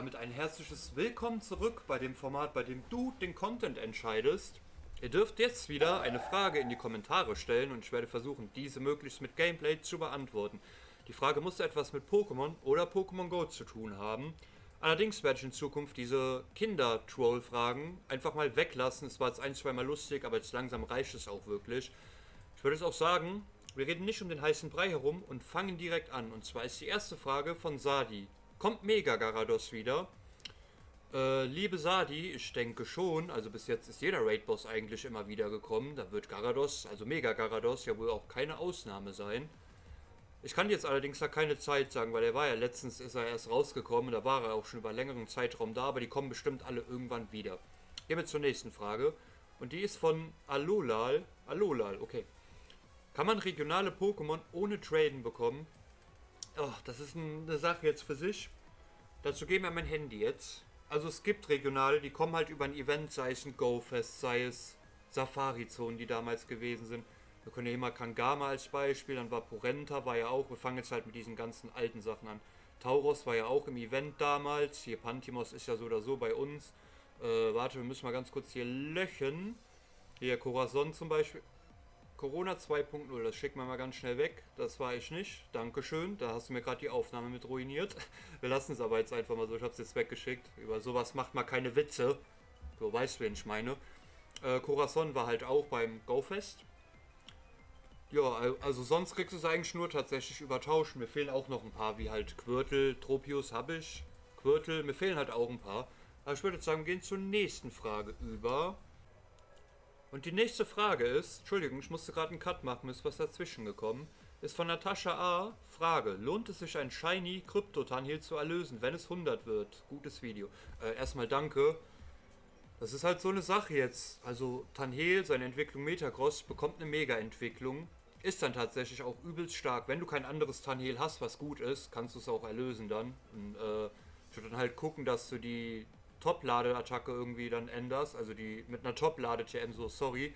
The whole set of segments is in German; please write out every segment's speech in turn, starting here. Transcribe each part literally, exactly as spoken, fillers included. damit ein herzliches Willkommen zurück bei dem Format, bei dem du den Content entscheidest. Ihr dürft jetzt wieder eine Frage in die Kommentare stellen und ich werde versuchen, diese möglichst mit Gameplay zu beantworten. Die Frage muss etwas mit Pokémon oder Pokémon Go zu tun haben. Allerdings werde ich in Zukunft diese Kinder-Troll-Fragen einfach mal weglassen. Es war jetzt ein, zwei Mal lustig, aber jetzt langsam reicht es auch wirklich. Ich würde es auch sagen, wir reden nicht um den heißen Brei herum und fangen direkt an. Und zwar ist die erste Frage von Sadi. Kommt Mega-Garados wieder? Äh, liebe Sadi, ich denke schon. Also bis jetzt ist jeder Raid-Boss eigentlich immer wieder gekommen. Da wird Garados, also Mega-Garados, ja wohl auch keine Ausnahme sein. Ich kann jetzt allerdings da keine Zeit sagen, weil er war ja letztens, ist er erst rausgekommen, da war er auch schon über längeren Zeitraum da, aber die kommen bestimmt alle irgendwann wieder. Gehen wir zur nächsten Frage. Und die ist von Alolal. Alolal, okay. Kann man regionale Pokémon ohne Traden bekommen? Oh, das ist eine Sache jetzt für sich. Dazu geben wir mein Handy jetzt. Also es gibt regionale, die kommen halt über ein Event, sei es ein Go-Fest, sei es Safari-Zonen, die damals gewesen sind. Wir können ja immer Kangama als Beispiel, dann war Porenta, war ja auch, wir fangen jetzt halt mit diesen ganzen alten Sachen an. Tauros war ja auch im Event damals, hier Pantimos ist ja so oder so bei uns. Äh, warte, wir müssen mal ganz kurz hier löchen. Hier Corazon zum Beispiel. Corona zwei punkt null, das schicken wir mal ganz schnell weg, das war ich nicht. Dankeschön, da hast du mir gerade die Aufnahme mit ruiniert. Wir lassen es aber jetzt einfach mal so, ich habe es jetzt weggeschickt. Über sowas macht man keine Witze, du weißt, wen ich meine. Äh, Corazon war halt auch beim Go-Fest. Ja, also sonst kriegst du es eigentlich nur tatsächlich übertauschen. Mir fehlen auch noch ein paar, wie halt Quirtle, Tropius habe ich. Quirtle, mir fehlen halt auch ein paar. Aber ich würde jetzt sagen, wir gehen zur nächsten Frage über. Und die nächste Frage ist, Entschuldigung, ich musste gerade einen Cut machen, mir ist was dazwischen gekommen, ist von Natascha A. Frage, lohnt es sich ein Shiny Krypto-Tanheel zu erlösen, wenn es hundert wird? Gutes Video. Äh, erstmal danke. Das ist halt so eine Sache jetzt. Also Tanheel, seine Entwicklung Metagross, bekommt eine Mega-Entwicklung. Ist dann tatsächlich auch übelst stark. Wenn du kein anderes Tanheel hast, was gut ist, kannst du es auch erlösen dann. Und äh, ich würde dann halt gucken, dass du die Top-Lade-Attacke irgendwie dann änderst. Also die mit einer Top-Lade-T M, so sorry.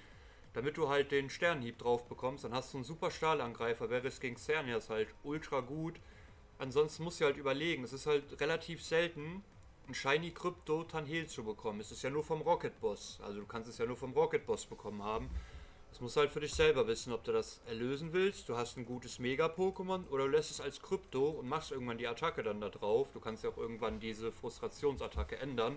Damit du halt den Sternhieb drauf bekommst. Dann hast du einen super Stahlangreifer. Wäre es gegen Xerneas halt ultra gut. Ansonsten musst du halt überlegen. Es ist halt relativ selten, ein Shiny Krypto-Tanheel zu bekommen. Es ist ja nur vom Rocket-Boss. Also du kannst es ja nur vom Rocket-Boss bekommen haben. Das musst du halt für dich selber wissen, ob du das erlösen willst. Du hast ein gutes Mega-Pokémon oder du lässt es als Krypto und machst irgendwann die Attacke dann da drauf. Du kannst ja auch irgendwann diese Frustrationsattacke ändern.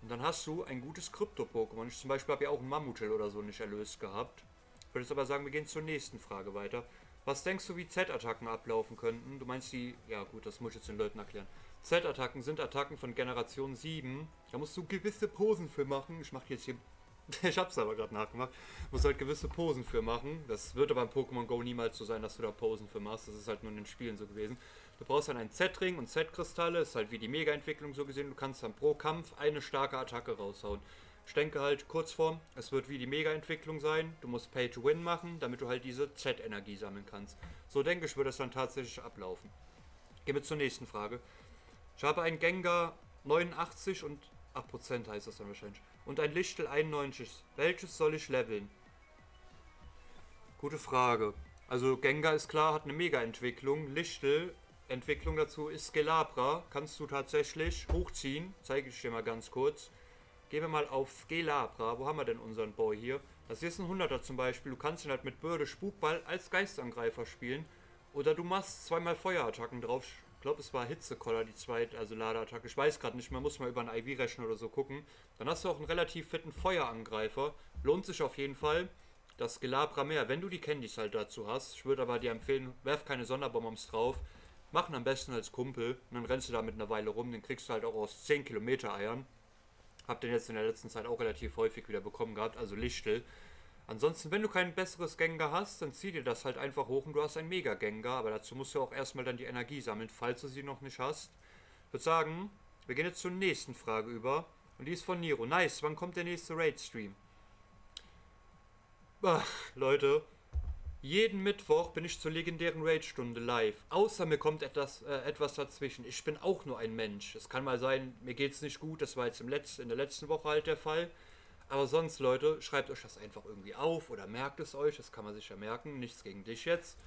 Und dann hast du ein gutes Krypto-Pokémon. Ich zum Beispiel habe ja auch ein Mammutel oder so nicht erlöst gehabt. Ich würde jetzt aber sagen, wir gehen zur nächsten Frage weiter. Was denkst du, wie Z-Attacken ablaufen könnten? Du meinst die... Ja gut, das muss ich jetzt den Leuten erklären. Z-Attacken sind Attacken von Generation sieben. Da musst du gewisse Posen für machen. Ich mache jetzt hier... ich hab's aber gerade nachgemacht. Du musst halt gewisse Posen für machen. Das wird aber im Pokémon Go niemals so sein, dass du da Posen für machst. Das ist halt nur in den Spielen so gewesen. Du brauchst dann einen Z-Ring und Z-Kristalle. Ist halt wie die Mega-Entwicklung so gesehen. Du kannst dann pro Kampf eine starke Attacke raushauen. Ich denke halt, Kurzform, es wird wie die Mega-Entwicklung sein. Du musst Pay-to-Win machen, damit du halt diese Z-Energie sammeln kannst. So denke ich, würde das dann tatsächlich ablaufen. Gehen wir zur nächsten Frage. Ich habe einen Gengar neunundachtzig und... acht Prozent heißt das dann wahrscheinlich. Und ein Lichtel einundneunzig. Welches soll ich leveln? Gute Frage. Also Gengar ist klar, hat eine Mega-Entwicklung. Lichtel, Entwicklung dazu ist Gelabra. Kannst du tatsächlich hochziehen. Zeige ich dir mal ganz kurz. Gehen wir mal auf Gelabra. Wo haben wir denn unseren Boy hier? Das hier ist ein hunderter zum Beispiel. Du kannst ihn halt mit Bürde, Spukball als Geistangreifer spielen. Oder du machst zweimal Feuerattacken drauf. Ich glaube, es war Hitzekoller, die zweite, also Ladeattacke. Ich weiß gerade nicht mehr, muss mal über ein I V rechnen oder so gucken. Dann hast du auch einen relativ fitten Feuerangreifer. Lohnt sich auf jeden Fall. Das Gelabra mehr, wenn du die Candies halt dazu hast. Ich würde aber dir empfehlen, werf keine Sonderbombs drauf. Mach ihn am besten als Kumpel. Und dann rennst du damit eine Weile rum. Den kriegst du halt auch aus zehn Kilometer Eiern. Hab den jetzt in der letzten Zeit auch relativ häufig wieder bekommen gehabt, also Lichtel. Ansonsten, wenn du kein besseres Gengar hast, dann zieh dir das halt einfach hoch und du hast ein Mega-Gengar. Aber dazu musst du auch erstmal dann die Energie sammeln, falls du sie noch nicht hast. Ich würde sagen, wir gehen jetzt zur nächsten Frage über. Und die ist von Niro. Nice, wann kommt der nächste Raid-Stream? Ach, Leute. Jeden Mittwoch bin ich zur legendären Raid-Stunde live. Außer mir kommt etwas, äh, etwas dazwischen. Ich bin auch nur ein Mensch. Es kann mal sein, mir geht's nicht gut. Das war jetzt im Letz-, in der letzten Woche halt der Fall. Aber sonst, Leute, schreibt euch das einfach irgendwie auf oder merkt es euch. Das kann man sich ja merken. Nichts gegen dich jetzt.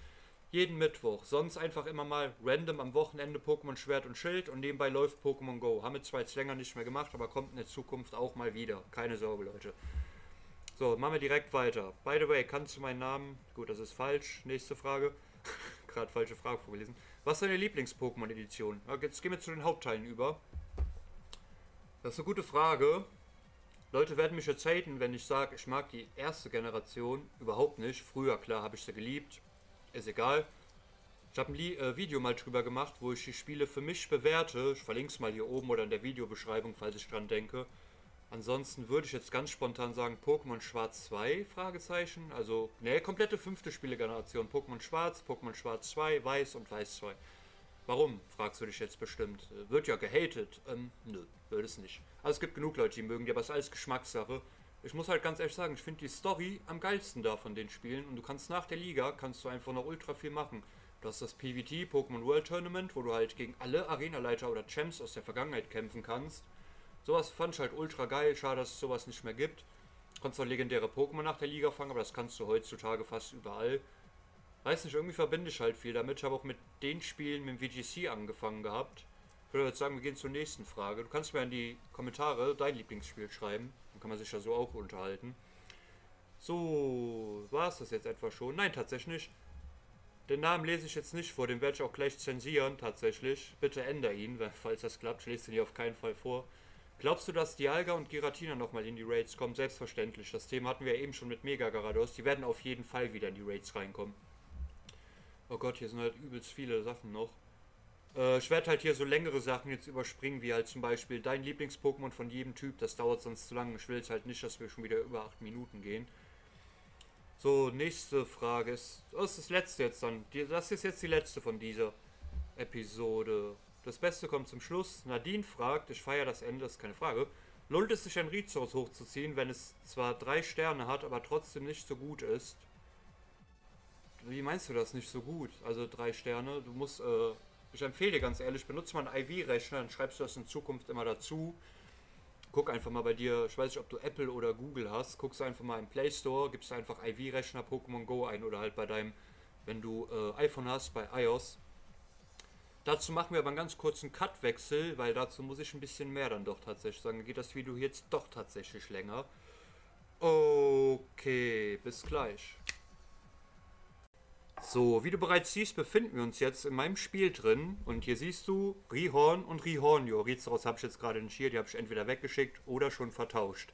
Jeden Mittwoch. Sonst einfach immer mal random am Wochenende Pokémon Schwert und Schild und nebenbei läuft Pokémon Go. Haben wir zwar jetzt länger nicht mehr gemacht, aber kommt in der Zukunft auch mal wieder. Keine Sorge, Leute. So, machen wir direkt weiter. By the way, kannst du meinen Namen... Gut, das ist falsch. Nächste Frage. Gerade falsche Frage vorgelesen. Was ist deine Lieblings-Pokémon-Edition? Jetzt gehen wir zu den Hauptteilen über. Das ist eine gute Frage. Leute werden mich jetzt haten, wenn ich sage, ich mag die erste Generation überhaupt nicht. Früher, klar, habe ich sie geliebt. Ist egal. Ich habe ein äh, Video mal drüber gemacht, wo ich die Spiele für mich bewerte. Ich verlinke es mal hier oben oder in der Videobeschreibung, falls ich dran denke. Ansonsten würde ich jetzt ganz spontan sagen, Pokémon Schwarz zwei, Fragezeichen. Also, ne, komplette fünfte Spielegeneration. Pokémon Schwarz, Pokémon Schwarz zwei, Weiß und Weiß zwei. Warum, fragst du dich jetzt bestimmt. Wird ja gehatet. Ähm, nö, wird es nicht. Also es gibt genug Leute, die mögen die, aber es ist alles Geschmackssache. Ich muss halt ganz ehrlich sagen, ich finde die Story am geilsten da von den Spielen. Und du kannst nach der Liga, kannst du einfach noch ultra viel machen. Du hast das P W T, Pokémon World Tournament, wo du halt gegen alle Arenaleiter oder Champs aus der Vergangenheit kämpfen kannst. Sowas fand ich halt ultra geil, schade, dass es sowas nicht mehr gibt. Du kannst auch legendäre Pokémon nach der Liga fangen, aber das kannst du heutzutage fast überall. Weiß nicht, irgendwie verbinde ich halt viel damit. Ich habe auch mit den Spielen mit dem V G C angefangen gehabt. Ich würde jetzt sagen, wir gehen zur nächsten Frage. Du kannst mir in die Kommentare dein Lieblingsspiel schreiben. Dann kann man sich ja so auch unterhalten. So, war es das jetzt etwa schon? Nein, tatsächlich nicht. Den Namen lese ich jetzt nicht vor, den werde ich auch gleich zensieren, tatsächlich. Bitte ändere ihn, falls das klappt. Ich lese den hier auf keinen Fall vor. Glaubst du, dass Dialga und Giratina nochmal in die Raids kommen? Selbstverständlich. Das Thema hatten wir eben schon mit Mega-Garados. Die werden auf jeden Fall wieder in die Raids reinkommen. Oh Gott, hier sind halt übelst viele Sachen noch. Äh, ich werde halt hier so längere Sachen jetzt überspringen, wie halt zum Beispiel dein Lieblings-Pokémon von jedem Typ. Das dauert sonst zu lange. Ich will jetzt halt nicht, dass wir schon wieder über acht Minuten gehen. So, nächste Frage ist... Oh, das ist das letzte jetzt dann. Das ist jetzt die letzte von dieser Episode. Das Beste kommt zum Schluss. Nadine fragt, ich feiere das Ende, das ist keine Frage. Lohnt es sich, ein Rhizos hochzuziehen, wenn es zwar drei Sterne hat, aber trotzdem nicht so gut ist? Wie meinst du das nicht so gut? Also drei Sterne, du musst, äh, ich empfehle dir ganz ehrlich, benutze mal einen I W-Rechner, dann schreibst du das in Zukunft immer dazu. Guck einfach mal bei dir, ich weiß nicht, ob du Apple oder Google hast, guckst einfach mal im Play Store, gibst einfach I W-Rechner Pokémon Go ein oder halt bei deinem, wenn du äh, iPhone hast, bei iOS. Dazu machen wir aber einen ganz kurzen Cut-Wechsel, weil dazu muss ich ein bisschen mehr dann doch tatsächlich sagen, geht das Video jetzt doch tatsächlich länger. Okay, bis gleich. So, wie du bereits siehst, befinden wir uns jetzt in meinem Spiel drin. Und hier siehst du Rihorn und Rihornio. Rhizoros habe ich jetzt gerade nicht hier, die habe ich entweder weggeschickt oder schon vertauscht.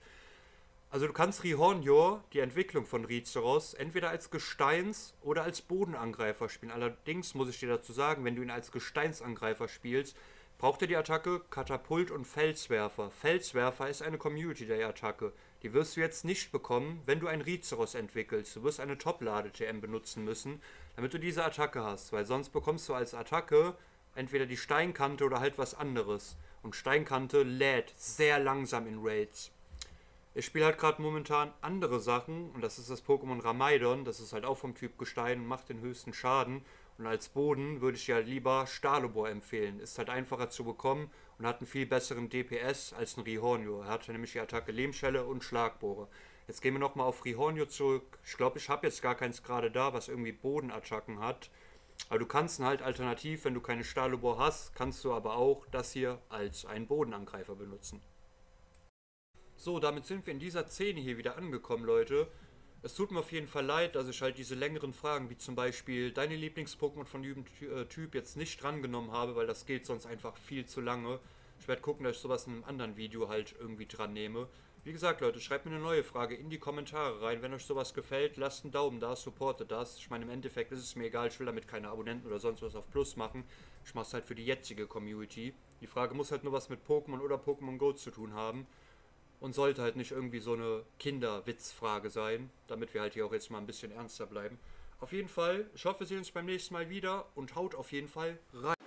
Also du kannst Rihornio, die Entwicklung von Rhizoros, entweder als Gesteins- oder als Bodenangreifer spielen. Allerdings muss ich dir dazu sagen, wenn du ihn als Gesteinsangreifer spielst, braucht er die Attacke Katapult und Felswerfer. Felswerfer ist eine Community Day Attacke. Die wirst du jetzt nicht bekommen, wenn du einen Rhizoros entwickelst. Du wirst eine Top-Lade-T M benutzen müssen, damit du diese Attacke hast. Weil sonst bekommst du als Attacke entweder die Steinkante oder halt was anderes. Und Steinkante lädt sehr langsam in Raids. Ich spiele halt gerade momentan andere Sachen. Und das ist das Pokémon Ramaidon. Das ist halt auch vom Typ Gestein und macht den höchsten Schaden. Und als Boden würde ich ja lieber Stahlobor empfehlen. Ist halt einfacher zu bekommen und hat einen viel besseren D P S als ein Rihornio. Er hat nämlich die Attacke Lehmschelle und Schlagbohrer. Jetzt gehen wir nochmal auf Rihornio zurück. Ich glaube, ich habe jetzt gar keins gerade da, was irgendwie Bodenattacken hat. Aber du kannst ihn halt alternativ, wenn du keine Stahlobor hast, kannst du aber auch das hier als einen Bodenangreifer benutzen. So, damit sind wir in dieser Szene hier wieder angekommen, Leute. Es tut mir auf jeden Fall leid, dass ich halt diese längeren Fragen, wie zum Beispiel deine Lieblings-Pokémon von jedem Typ, jetzt nicht drangenommen habe, weil das geht sonst einfach viel zu lange. Ich werde gucken, dass ich sowas in einem anderen Video halt irgendwie dran nehme. Wie gesagt, Leute, schreibt mir eine neue Frage in die Kommentare rein. Wenn euch sowas gefällt, lasst einen Daumen da, supportet das. Ich meine, im Endeffekt ist es mir egal, ich will damit keine Abonnenten oder sonst was auf Plus machen. Ich mache es halt für die jetzige Community. Die Frage muss halt nur was mit Pokémon oder Pokémon Go zu tun haben. Und sollte halt nicht irgendwie so eine Kinderwitzfrage sein, damit wir halt hier auch jetzt mal ein bisschen ernster bleiben. Auf jeden Fall, ich hoffe, wir sehen uns beim nächsten Mal wieder und haut auf jeden Fall rein.